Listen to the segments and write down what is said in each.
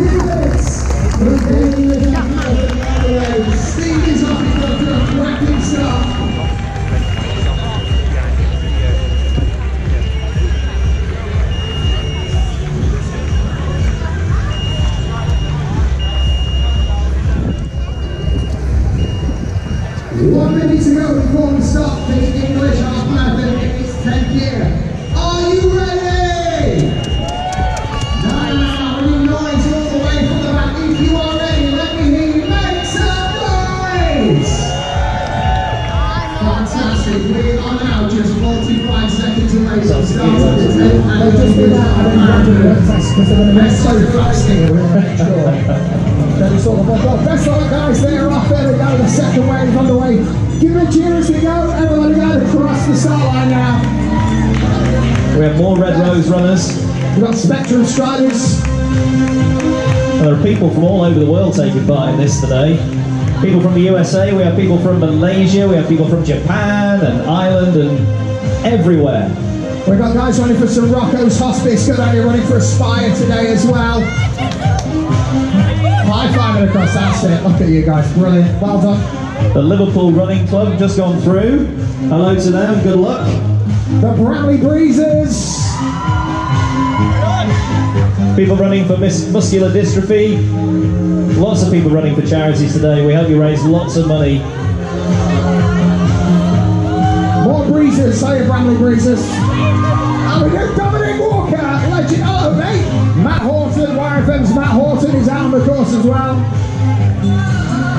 1 minute to go before we start the English half marathon in its 10th year. Are you ready? 9 hours all the way from the back. If you are ready, let me hear you make some noise. Fantastic. We are now just 45 seconds away from starting the 10th annual half marathon. They're so fast here, we're going to make sure. Best of luck, guys. They're off. There they go. The second wave on the way. Give it a cheer as we go. Everybody go across the start line now. We have more Red Rose runners. We've got Spectrum Striders. There are people from all over the world taking part in this today. People from the USA. We have people from Malaysia. We have people from Japan and Ireland and everywhere. We've got guys running for some Rocco's Hospice. Good on you, running for Aspire today as well. High-fiving across, that's it. Look at you guys, brilliant. Well done. The Liverpool Running Club just gone through. Hello to them, good luck. The Bradley Breezers. People running for muscular dystrophy. Lots of people running for charities today. We hope you raise lots of money. More Breezers, say it, Bradley Breezers. And we get Dominic Walker, legend. Hello, mate. Matt Horton, GYRFM's Matt Horton is out on the course as well.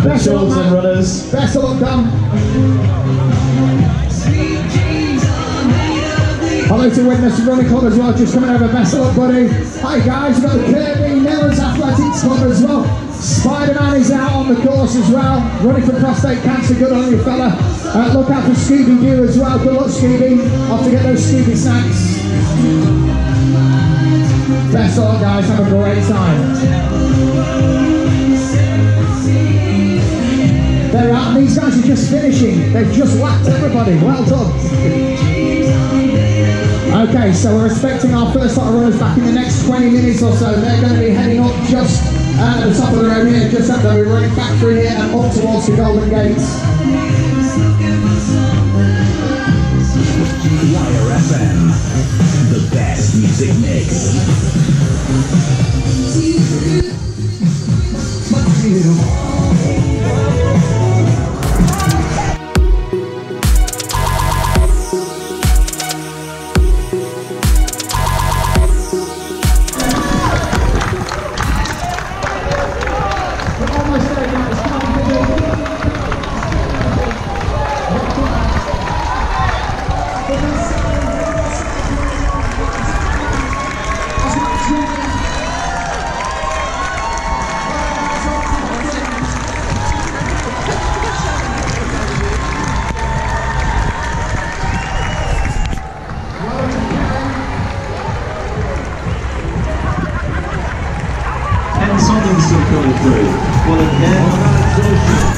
The Chilton runners. Best of luck, Dom. Hello to Witness Running Club as well, just coming over. Best of luck, buddy. Hi guys, we've got the Kirby Millers Athletics Club as well. Spider-Man is out on the course as well, running for prostate cancer. Good on you, fella. Look out for Scooby-Doo as well. Good luck, Scooby. Off to get those Scooby snacks. Best of luck, guys, have a great time. They're out, these guys are just finishing. They've just whacked everybody, well done. Okay, so we're expecting our first lot of runners back in the next 20 minutes or so. They're going to be heading up just at the top of the road here, just up there. We're running back through here and up towards the Golden Gates. GYRFM. The best music mix.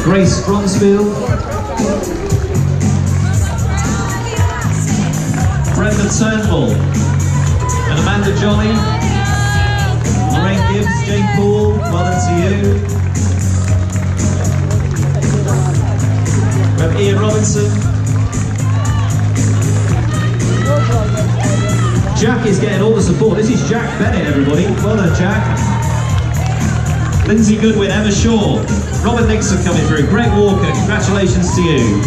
Grace Bronsfield, Brendan Turnbull, and Amanda Jolly, Lorraine Gibbs, Jane Poole, well done to you. We have Ian Robinson. Jack is getting all the support. This is Jack Bennett, everybody. Well done, Jack. Lindsay Goodwin, Emma Shaw, Robert Nixon coming through, Greg Walker, congratulations to you.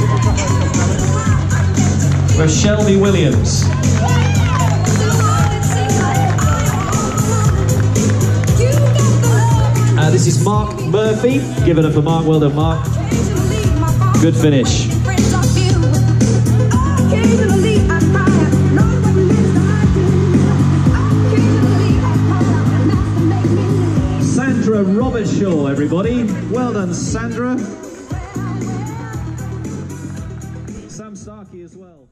We have Shelby Williams. This is Mark Murphy, give it up for Mark, well done Mark. Good finish. Robert Shaw, everybody. Well done, Sandra. Sam Starkey as well.